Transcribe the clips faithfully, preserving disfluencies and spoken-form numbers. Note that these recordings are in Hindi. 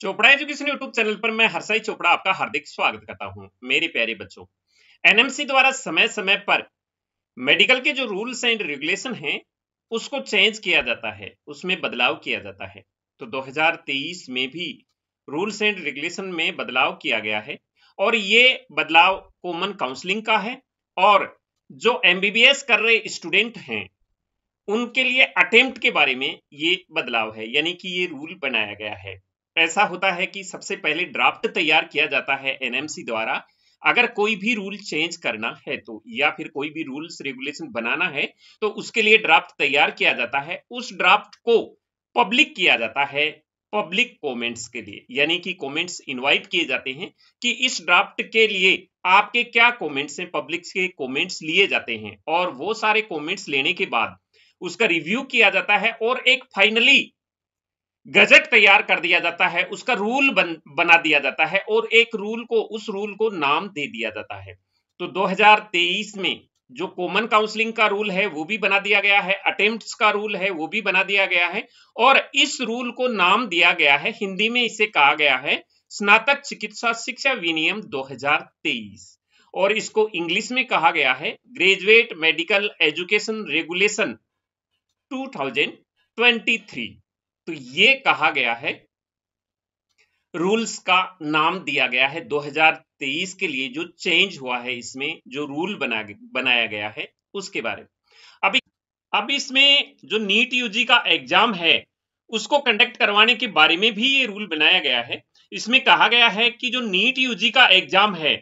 चोपड़ा एजुकेशन यूट्यूब चैनल पर मैं हर्षाई चोपड़ा आपका हार्दिक स्वागत करता हूं। मेरे प्यारे बच्चों, एनएमसी द्वारा समय समय पर मेडिकल के जो रूल्स एंड रेगुलेशन हैं उसको चेंज किया जाता है, उसमें बदलाव किया जाता है। तो दो हज़ार तेईस में भी रूल्स एंड रेगुलेशन में बदलाव किया गया है और ये बदलाव कॉमन काउंसलिंग का है और जो एमबीबीएस कर रहे स्टूडेंट हैं उनके लिए अटेम्प्ट के बारे में ये बदलाव है, यानी कि ये रूल बनाया गया है। ऐसा होता है कि सबसे पहले ड्राफ्ट तैयार किया जाता है एनएमसी द्वारा। अगर कोई भी रूल चेंज करना है तो या फिर कोई भी रूल्स रेगुलेशन बनाना है तो उसके लिए ड्राफ्ट तैयार किया जाता है। उस ड्राफ्ट को पब्लिक किया जाता है पब्लिक कमेंट्स के लिए, यानी कि कमेंट्स इनवाइट किए जाते हैं कि इस ड्राफ्ट के लिए आपके क्या कमेंट्स हैं। पब्लिक के कमेंट्स लिए जाते हैं और वो सारे कमेंट्स लेने के बाद उसका रिव्यू किया जाता है और एक फाइनली गजट तैयार कर दिया जाता है, उसका रूल बन, बना दिया जाता है और एक रूल को उस रूल को नाम दे दिया जाता है। तो दो हज़ार तेईस में जो कॉमन काउंसलिंग का रूल है वो भी बना दिया गया है, अटेम्प्ट्स का रूल है वो भी बना दिया गया है और इस रूल को नाम दिया गया है, हिंदी में इसे कहा गया है स्नातक चिकित्सा शिक्षा विनियम दो हज़ार तेईस और इसको इंग्लिश में कहा गया है ग्रेजुएट मेडिकल एजुकेशन रेगुलेशन दो हज़ार तेईस। तो ये कहा गया है, रूल्स का नाम दिया गया है दो हज़ार तेईस के लिए जो चेंज हुआ है, इसमें जो रूल बना बनाया गया है उसके बारे में। अभी अब इसमें जो नीट यूजी का एग्जाम है उसको कंडक्ट करवाने के बारे में भी ये रूल बनाया गया है। इसमें कहा गया है कि जो नीट यूजी का एग्जाम है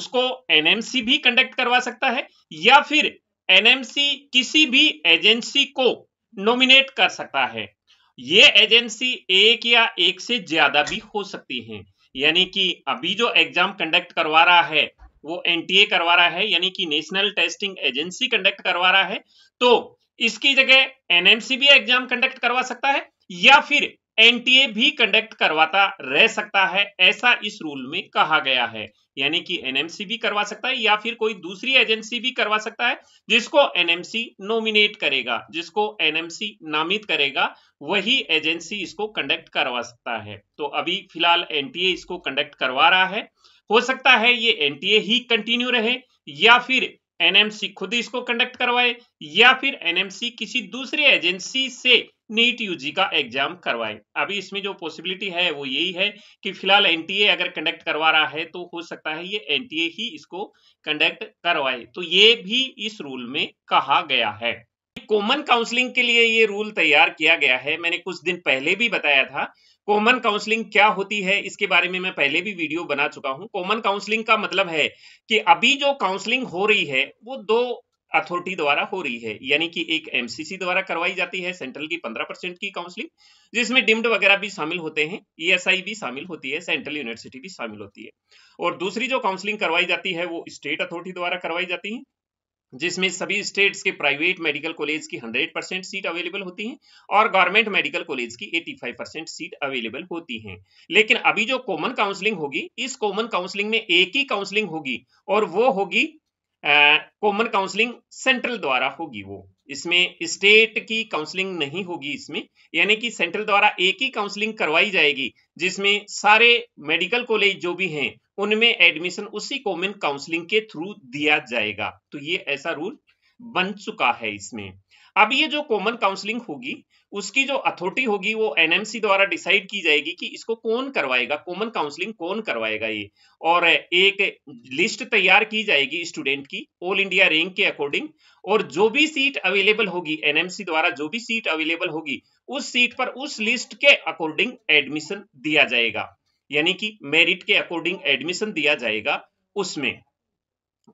उसको एनएमसी भी कंडक्ट करवा सकता है या फिर एनएमसी किसी भी एजेंसी को नॉमिनेट कर सकता है। ये एजेंसी एक या एक से ज्यादा भी हो सकती हैं, यानी कि अभी जो एग्जाम कंडक्ट करवा रहा है वो एनटीए करवा रहा है, यानी कि नेशनल टेस्टिंग एजेंसी कंडक्ट करवा रहा है, तो इसकी जगह एनएमसी भी एग्जाम कंडक्ट करवा सकता है या फिर एनटीए भी कंडक्ट करवाता रह सकता है, ऐसा इस रूल में कहा गया है। यानी कि एनएमसी भी करवा सकता है या फिर कोई दूसरी एजेंसी भी करवा सकता है जिसको एनएमसी नॉमिनेट करेगा, जिसको एनएमसी नामित करेगा वही एजेंसी इसको कंडक्ट करवा सकता है। तो अभी फिलहाल एनटीए इसको कंडक्ट करवा रहा है, हो सकता है ये एनटीए ही कंटिन्यू रहे या फिर एनएमसी खुद इसको कंडक्ट करवाए या फिर एनएमसी किसी दूसरी एजेंसी से नीट यूजी का एग्जाम करवाए। अभी इसमें जो पॉसिबिलिटी है वो यही है कि फिलहाल एनटीए अगर कंडक्ट करवा रहा है तो हो सकता है ये एनटीए ही इसको कंडक्ट करवाए, तो ये भी इस रूल में कहा गया है। कॉमन काउंसलिंग के लिए ये रूल तैयार किया गया है। मैंने कुछ दिन पहले भी बताया था कॉमन काउंसलिंग क्या होती है, इसके बारे में मैं पहले भी वीडियो बना चुका हूं। कॉमन काउंसलिंग का मतलब है कि अभी जो काउंसलिंग हो रही है वो दो अथॉरिटी द्वारा हो रही है, यानी कि एक एमसीसी द्वारा करवाई जाती है सेंट्रल की पंद्रह परसेंट की काउंसलिंग, जिसमें डिम्ड वगैरह भी शामिल होते हैं, ईएसआई भी शामिल होती है, सेंट्रल यूनिवर्सिटी भी शामिल होती है। और दूसरी जो काउंसलिंग करवाई जाती है वो स्टेट अथॉरिटी द्वारा करवाई जाती है, जिसमें सभी स्टेट्स के प्राइवेट मेडिकल कॉलेज की सौ परसेंट सीट अवेलेबल होती हैं और गवर्नमेंट मेडिकल कॉलेज की पचासी परसेंट सीट अवेलेबल होती हैं। लेकिन अभी जो कॉमन काउंसलिंग होगी, इस कॉमन काउंसलिंग में एक ही काउंसलिंग होगी और वो होगी कॉमन काउंसलिंग सेंट्रल द्वारा होगी। वो इसमें स्टेट की काउंसलिंग नहीं होगी इसमें, यानी कि सेंट्रल द्वारा एक ही काउंसलिंग करवाई जाएगी जिसमें सारे मेडिकल कॉलेज जो भी हैं उनमें एडमिशन उसी कॉमन काउंसलिंग के थ्रू दिया जाएगा। तो ये ऐसा रूल बन चुका है इसमें। अब ये जो कॉमन काउंसलिंग होगी उसकी जो अथॉरिटी होगी वो एनएमसी द्वारा डिसाइड की जाएगी कि इसको कौन करवाएगा, कॉमन काउंसलिंग कौन करवाएगा ये, और एक लिस्ट तैयार की जाएगी स्टूडेंट की ऑल इंडिया रैंक के अकॉर्डिंग और जो भी सीट अवेलेबल होगी एनएमसी द्वारा, जो भी सीट अवेलेबल होगी उस सीट पर उस लिस्ट के अकॉर्डिंग एडमिशन दिया जाएगा, यानी कि मेरिट के अकॉर्डिंग एडमिशन दिया जाएगा। उसमें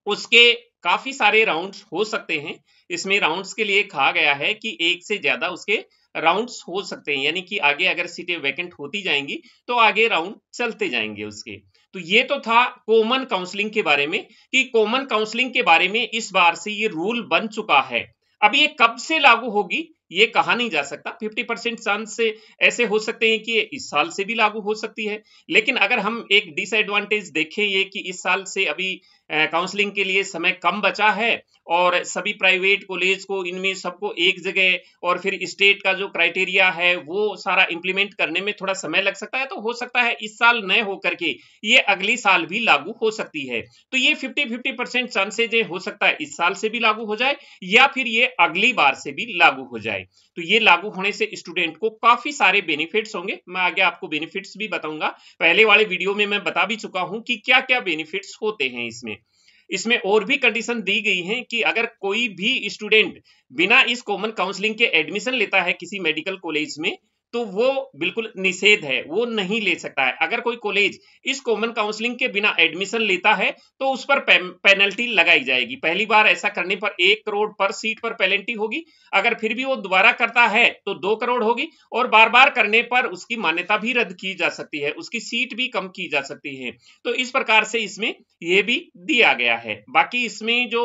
उसके काफी सारे राउंड्स हो सकते हैं, इसमें राउंड्स के लिए कहा गया है कि एक से ज्यादा उसके राउंड्स हो सकते हैं, यानी कि आगे अगर सीटें वैकेंट होती जाएंगी तो आगे राउंड चलते जाएंगे उसके। तो ये तो था कॉमन काउंसलिंग के बारे में कि कॉमन काउंसलिंग के बारे में इस बार से ये रूल बन चुका है। अब ये कब से लागू होगी ये कहा नहीं जा सकता, पचास परसेंट चांस से ऐसे हो सकते हैं कि इस साल से भी लागू हो सकती है, लेकिन अगर हम एक डिसएडवांटेज देखें ये कि इस साल से अभी काउंसलिंग के लिए समय कम बचा है और सभी प्राइवेट कॉलेज को इनमें सबको एक जगह और फिर स्टेट का जो क्राइटेरिया है वो सारा इंप्लीमेंट करने में थोड़ा समय लग सकता है। तो हो सकता है इस साल न होकर के ये अगले साल भी लागू हो सकती है। तो ये फिफ्टी फिफ्टी परसेंट चांसेज हो सकता है इस साल से भी लागू हो जाए या फिर ये अगली बार से भी लागू हो जाए। तो ये लागू होने से स्टूडेंट को काफी सारे बेनिफिट्स होंगे। मैं आगे आपको बेनिफिट्स भी बताऊंगा, पहले वाले वीडियो में मैं बता भी चुका हूं कि क्या क्या बेनिफिट्स होते हैं इसमें। इसमें और भी कंडीशन दी गई है कि अगर कोई भी स्टूडेंट बिना इस कॉमन काउंसलिंग के एडमिशन लेता है किसी मेडिकल कॉलेज में तो वो बिल्कुल निषेध है, वो नहीं ले सकता है। अगर कोई कॉलेज इस कॉमन काउंसलिंग के बिना एडमिशन लेता है तो उस पर पे, पेनल्टी लगाई जाएगी। पहली बार ऐसा करने पर एक करोड़ पर सीट पर पेनल्टी होगी। अगर फिर भी वो दोबारा करता है तो दो करोड़ होगी और बार बार करने पर उसकी मान्यता भी रद्द की जा सकती है, उसकी सीट भी कम की जा सकती है। तो इस प्रकार से इसमें यह भी दिया गया है। बाकी इसमें जो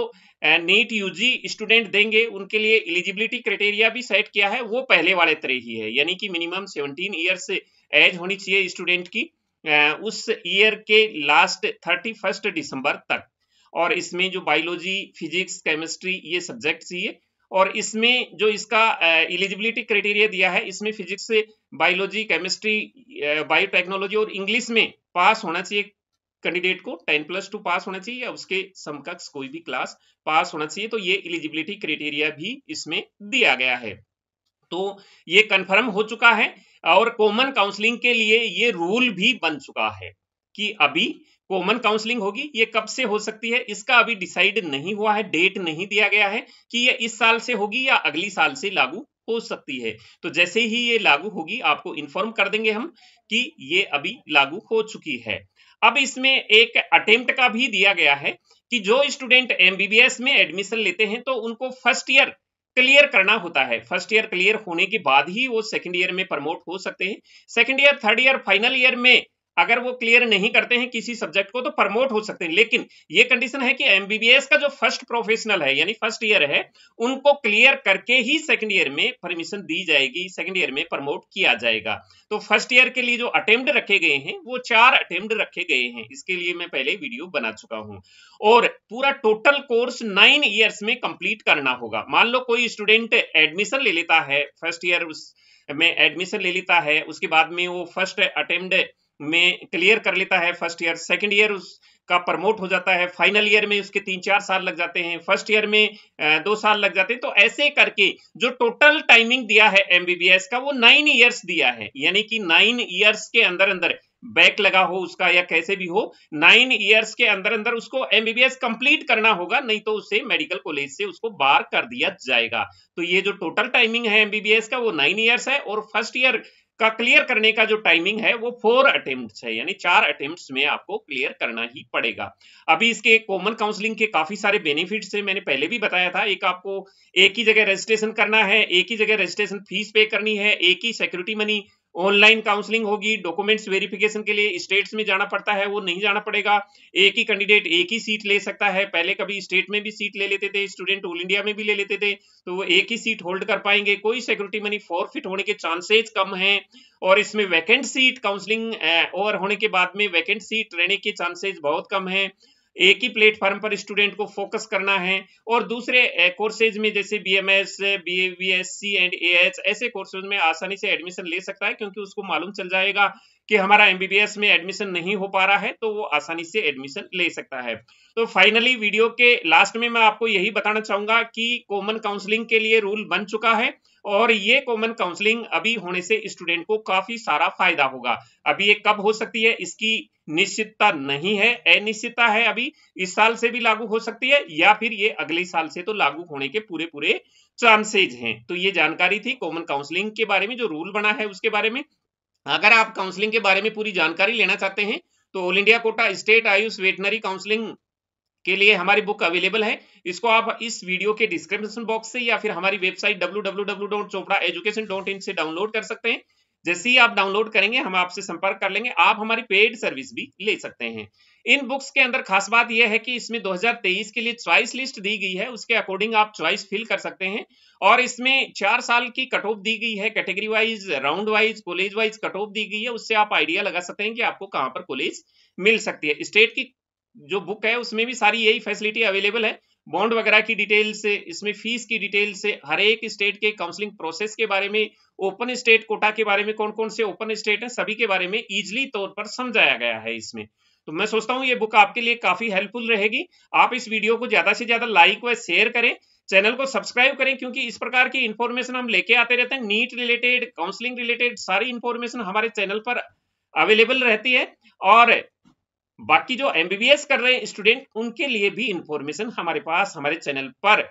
नीट यूजी स्टूडेंट देंगे उनके लिए एलिजिबिलिटी क्राइटेरिया भी सेट किया है, वो पहले वाले तरह ही है, यानी कि मिनिमम सत्रह इयर्स एज होनी चाहिए स्टूडेंट की उस ईयर के लास्ट थर्टी फर्स्ट दिसंबर तक। और इसमें जो बायोलॉजी, फिजिक्स, केमिस्ट्री ये सब्जेक्ट्स चाहिए। और इसमें जो इसका एलिजिबिलिटी क्राइटेरिया दिया है इसमें फिजिक्स से बायोलॉजी, केमिस्ट्री, बायोटेक्नोलॉजी और इंग्लिश में पास होना चाहिए कैंडिडेट को, टेन प्लस टू पास होना चाहिए या उसके समकक्ष कोई भी क्लास पास होना चाहिए। तो ये एलिजिबिलिटी क्राइटेरिया भी इसमें दिया गया है। तो ये कंफर्म हो चुका है और कॉमन काउंसलिंग के लिए ये रूल भी बन चुका है कि अभी कॉमन काउंसलिंग होगी। ये कब से हो सकती है इसका अभी डिसाइड नहीं हुआ है, डेट नहीं दिया गया है कि ये इस साल से होगी या अगली साल से लागू हो सकती है। तो जैसे ही ये लागू होगी आपको इन्फॉर्म कर देंगे हम कि ये अभी लागू हो चुकी है। अब इसमें एक अटेम्प्ट का भी दिया गया है कि जो स्टूडेंट एमबीबीएस में एडमिशन लेते हैं तो उनको फर्स्ट ईयर क्लियर करना होता है। फर्स्ट ईयर क्लियर होने के बाद ही वो सेकंड ईयर में प्रमोट हो सकते हैं। Second year, third year, final year में अगर वो क्लियर नहीं करते हैं किसी सब्जेक्ट को तो प्रमोट हो सकते हैं। लेकिन ये कंडीशन है कि एमबीबीएस का जो फर्स्ट प्रोफेशनल है यानी फर्स्ट ईयर है उनको क्लियर करके ही सेकंड ईयर में परमिशन दी जाएगी, सेकंड ईयर में प्रमोट किया जाएगा। तो फर्स्ट ईयर के लिए जो अटेम्प्ट रखे गए हैं वो चार अटेम्प्ट रखे गए हैं, इसके लिए मैं पहले वीडियो बना चुका हूँ। और पूरा टोटल कोर्स नाइन ईयर्स में कंप्लीट करना होगा। मान लो कोई स्टूडेंट एडमिशन ले लेता है, फर्स्ट ईयर में एडमिशन ले लेता है, उसके बाद में वो फर्स्ट अटेम्प्ट में क्लियर कर लेता है फर्स्ट ईयर, सेकंड ईयर उसका प्रमोट हो जाता है, फाइनल ईयर में उसके तीन चार साल लग जाते हैं, फर्स्ट ईयर में दो साल लग जाते हैं। तो ऐसे करके जो टोटल टाइमिंग दिया है एमबीबीएस का वो नाइन ईयर्स दिया है, यानी कि नाइन ईयर्स के अंदर अंदर बैक लगा हो उसका या कैसे भी हो, नाइन ईयर्स के अंदर अंदर उसको एमबीबीएस कंप्लीट करना होगा, नहीं तो उसे मेडिकल कॉलेज से उसको बाहर कर दिया जाएगा। तो ये जो टोटल टाइमिंग है एमबीबीएस का वो नाइन ईयर्स है और फर्स्ट ईयर का क्लियर करने का जो टाइमिंग है वो फोर अटेम्प्ट्स है, यानी चार अटेम्प्ट्स में आपको क्लियर करना ही पड़ेगा। अभी इसके कॉमन काउंसलिंग के काफी सारे बेनिफिट्स हैं, मैंने पहले भी बताया था। एक, आपको एक ही जगह रजिस्ट्रेशन करना है, एक ही जगह रजिस्ट्रेशन फीस पे करनी है, एक ही सिक्योरिटी मनी, ऑनलाइन काउंसलिंग होगी, डॉक्यूमेंट्स वेरिफिकेशन के लिए स्टेट्स में जाना पड़ता है वो नहीं जाना पड़ेगा, एक ही कैंडिडेट एक ही सीट ले सकता है। पहले कभी स्टेट में भी सीट ले लेते थे स्टूडेंट, ऑल इंडिया में भी ले लेते थे, तो वो एक ही सीट होल्ड कर पाएंगे। कोई सिक्योरिटी मनी फॉरफिट होने के चांसेज कम हैं और इसमें वैकेंट सीट काउंसलिंग ओवर होने के बाद में वैकेंट सीट रहने के चांसेज बहुत कम है। एक ही प्लेटफॉर्म पर स्टूडेंट को फोकस करना है और दूसरे कोर्सेज में जैसे बीएमएस, बीएससी एंड एएच ऐसे कोर्सेज में आसानी से एडमिशन ले सकता है, क्योंकि उसको मालूम चल जाएगा कि हमारा एमबीबीएस में एडमिशन नहीं हो पा रहा है तो वो आसानी से एडमिशन ले सकता है। तो फाइनली वीडियो के लास्ट में मैं आपको यही बताना चाहूंगा कि कॉमन काउंसलिंग के लिए रूल बन चुका है और ये कॉमन काउंसलिंग अभी होने से स्टूडेंट को काफी सारा फायदा होगा। अभी ये कब हो सकती है इसकी निश्चितता नहीं है, अनिश्चितता है। अभी इस साल से भी लागू हो सकती है या फिर ये अगले साल से तो लागू होने के पूरे पूरे चांसेज हैं। तो ये जानकारी थी कॉमन काउंसलिंग के बारे में, जो रूल बना है उसके बारे में। अगर आप काउंसलिंग के बारे में पूरी जानकारी लेना चाहते हैं तो all India quota state AYUSH veterinary counselling के लिए हमारी बुक अवेलेबल है। इसको आप इस वीडियो के डिस्क्रिप्शन बॉक्स से या फिर हमारी website W W W dot Chopra education dot in से डाउनलोड कर सकते हैं। जैसे ही आप डाउनलोड करेंगे हम आपसे संपर्क कर लेंगे। आप हमारी पेड सर्विस भी ले सकते हैं। इन बुक्स के अंदर खास बात यह है कि इसमें दो हज़ार तेईस के लिए चॉइस लिस्ट दी गई है, उसके अकॉर्डिंग आप चॉइस फिल कर सकते हैं। और इसमें चार साल की कट ऑफ दी गई है, category wise, round wise, college wise cut off दी गई है। उससे आप आइडिया लगा सकते हैं कि आपको कहाँ पर कॉलेज मिल सकती है। स्टेट की जो बुक है उसमें भी सारी यही फैसिलिटी अवेलेबल है। बॉन्ड वगैरह की डिटेल से, इसमें फीस की डिटेल से, हर एक स्टेट के काउंसलिंग प्रोसेस के बारे में, ओपन स्टेट कोटा के बारे में, कौन कौन से ओपन स्टेट है, सभी के बारे में इजिली तौर पर समझाया गया है इसमें। तो मैं सोचता हूँ ये बुक आपके लिए काफी हेल्पफुल रहेगी। आप इस वीडियो को ज्यादा से ज्यादा लाइक व शेयर करें, चैनल को सब्सक्राइब करें, क्योंकि इस प्रकार की इंफॉर्मेशन हम लेके आते रहते हैं। नीट रिलेटेड, काउंसलिंग रिलेटेड सारी इंफॉर्मेशन हमारे चैनल पर अवेलेबल रहती है, और बाकी जो एमबीबीएस कर रहे हैं स्टूडेंट उनके लिए भी इंफॉर्मेशन हमारे पास हमारे चैनल पर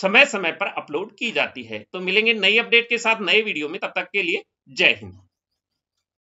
समय समय पर अपलोड की जाती है। तो मिलेंगे नई अपडेट के साथ नए वीडियो में, तब तक के लिए जय हिंद।